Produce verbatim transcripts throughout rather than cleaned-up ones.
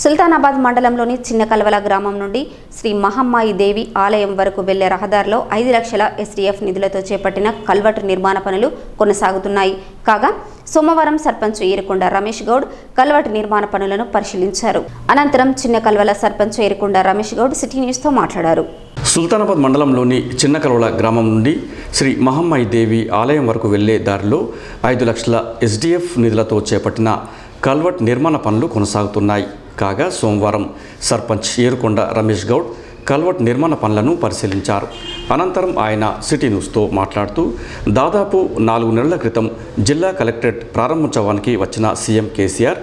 సుల్తానాబాద్ మండలంలోని చిన్నకల్వల గ్రామం నుండి శ్రీ మహమ్మాయి దేవి ఆలయం వరకు వెళ్లే రహదారిలో ఐదు లక్షల ఎస్డీఎఫ్ నిధులతో చేపట్టిన కల్వర్టు నిర్మాణ పనులు కొనసాగుతున్నాయి. కాగా సోమవారం సర్పంచ్ యెరుకొండ రమేష్ గౌడ్ కల్వర్టు నిర్మాణ పనులను పరిశీలించారు. అనంతరం చిన్నకల్వల సర్పంచ్ యెరుకొండ రమేష్ గౌడ్ సిటీ న్యూస్తో మాట్లాడారు. సుల్తానాబాద్ మండలంలోని చిన్నకల్వల గ్రామం నుండి శ్రీ మహమ్మాయి దేవి ఆలయం వరకు వెళ్లే దారిలో ఐదు లక్షల ఎస్డీఎఫ్ నిధులతో చేపట్టిన కల్వర్ట్ నిర్మాణ పనులు కొనసాగుతున్నాయి. కాగా సోమవారం సర్పంచ్ యెరుకొండ రమేష్ గౌడ్ కల్వర్ట్ నిర్మాణ పనులను పరిశీలించారు. అనంతరం ఆయన సిటీ న్యూస్తో మాట్లాడుతూ దాదాపు నాలుగు నెలల క్రితం జిల్లా కలెక్టరేట్ ప్రారంభోత్సవానికి వచ్చిన సీఎం కేసీఆర్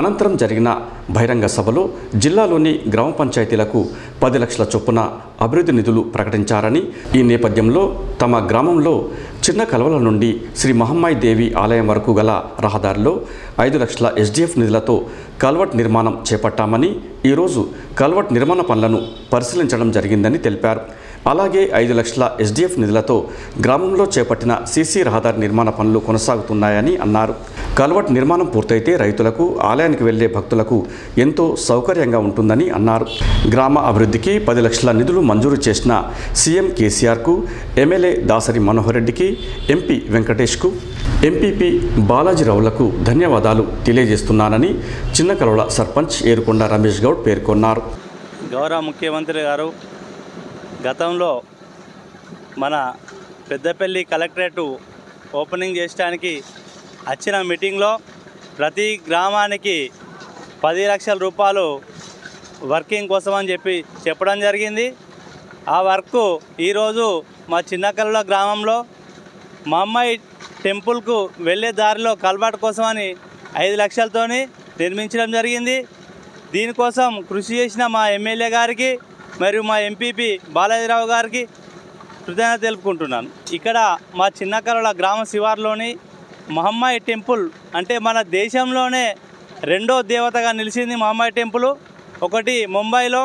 అనంతరం జరిగిన బహిరంగ సభలో జిల్లాలోని గ్రామ పంచాయతీలకు పది లక్షల చొప్పున అభివృద్ధి నిధులు ప్రకటించారని, ఈ నేపథ్యంలో తమ గ్రామంలో చిన్నకల్వల నుండి శ్రీ మహమ్మాయి దేవి ఆలయం వరకు గల రహదారిలో ఐదు లక్షల ఎస్డీఎఫ్ నిధులతో కల్వర్ట్ నిర్మాణం చేపట్టామని, ఈరోజు కల్వర్ట్ నిర్మాణ పనులను పరిశీలించడం జరిగిందని తెలిపారు. అలాగే ఐదు లక్షల ఎస్డీఎఫ్ నిధులతో గ్రామంలో చేపట్టిన సీసీ రహదారి నిర్మాణ పనులు కొనసాగుతున్నాయని అన్నారు. కల్వర్ట్ నిర్మాణం పూర్తయితే రైతులకు, ఆలయానికి వెళ్లే భక్తులకు ఎంతో సౌకర్యంగా ఉంటుందని అన్నారు. గ్రామ అభివృద్ధికి పది లక్షల నిధులు మంజూరు చేసిన సీఎం కేసీఆర్కు, ఎమ్మెల్యే దాసరీ మనోహర్ రెడ్డికి, ఎంపీ వెంకటేష్కు, ఎంపీపీ బాలాజీ రావులకు ధన్యవాదాలు తెలియజేస్తున్నానని చిన్నకల్వల సర్పంచ్ యెరుకొండ రమేష్ గౌడ్ పేర్కొన్నారు. గౌరవ ముఖ్యమంత్రి గారు గతంలో మన పెద్దపల్లి కలెక్టరేట్ ఓపెనింగ్ చేయడానికి వచ్చిన మీటింగ్లో ప్రతి గ్రామానికి పది లక్షల రూపాయలు వర్కింగ్ కోసం అని చెప్పి చెప్పడం జరిగింది. ఆ వర్క్ ఈరోజు మా చిన్నకల్వల గ్రామంలో మా అమ్మాయి టెంపుల్కు వెళ్ళే దారిలో కల్వర్ట్ కోసం అని ఐదు లక్షలతో నిర్మించడం జరిగింది. దీనికోసం కృషి చేసిన మా ఎమ్మెల్యే గారికి మరియు మా ఎంపీపీ బాలాజీరావు గారికి కృతజ్ఞత తెలుపుకుంటున్నాను. ఇక్కడ మా చిన్నకల్వల గ్రామ శివార్లోని మహమ్మాయి టెంపుల్ అంటే మన దేశంలోనే రెండో దేవతగా నిలిచింది మహమ్మాయి టెంపుల్. ఒకటి ముంబైలో,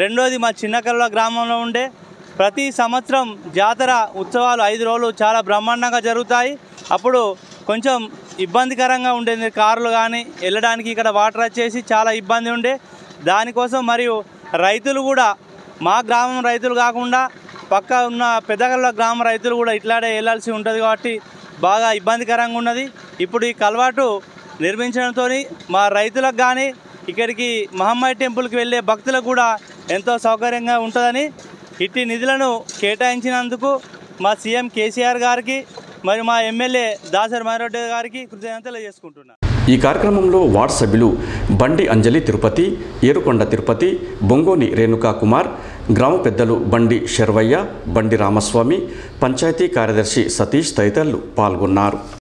రెండోది మా చిన్నకల్వల గ్రామంలో ఉండే. ప్రతి సంవత్సరం జాతర ఉత్సవాలు ఐదు రోజులు చాలా బ్రహ్మాండంగా జరుగుతాయి. అప్పుడు కొంచెం ఇబ్బందికరంగా ఉండేది, కార్లు కానీ వెళ్ళడానికి ఇక్కడ వాటర్ వచ్చేసి చాలా ఇబ్బంది ఉండే. దానికోసం మరియు రైతులు కూడా మా గ్రామం రైతులు కాకుండా పక్క ఉన్న పెద్దకల్ల గ్రామ రైతులు కూడా ఇట్లాడే వెళ్ళాల్సి ఉంటుంది కాబట్టి బాగా ఇబ్బందికరంగా ఉన్నది. ఇప్పుడు ఈ కల్వర్టు నిర్మించడంతో మా రైతులకు కానీ ఇక్కడికి మహమ్మాయి టెంపుల్కి వెళ్ళే భక్తులకు కూడా ఎంతో సౌకర్యంగా ఉంటుందని ఇట్టి నిధులను కేటాయించినందుకు మా సీఎం కేసీఆర్ గారికి మరియు మా ఎమ్మెల్యే దాసరి మనోహర్ గారికి కృతజ్ఞతలు చేసుకుంటున్నాను. ఈ కార్యక్రమంలో వార్డు సభ్యులు బండి అంజలి తిరుపతి, యెరుకొండ తిరుపతి, బోంగోని రెణుక కుమార్, గ్రామ పెద్దలు బండి శేరవైయ, బండి రామస్వామి, పంచాయతీ కార్యదర్శి సతీష్ తదితరులు పాల్గొన్నారు.